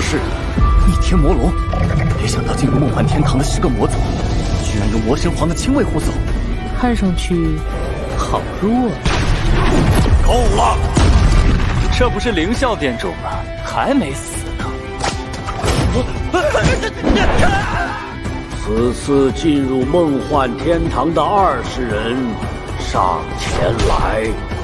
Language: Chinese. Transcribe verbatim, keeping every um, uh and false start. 术士逆天魔龙，没想到进入梦幻天堂的十个魔族，居然由魔神皇的亲卫护送，看上去好弱。够了，这不是凌霄殿主吗？还没死呢。此次进入梦幻天堂的二十人，上前来。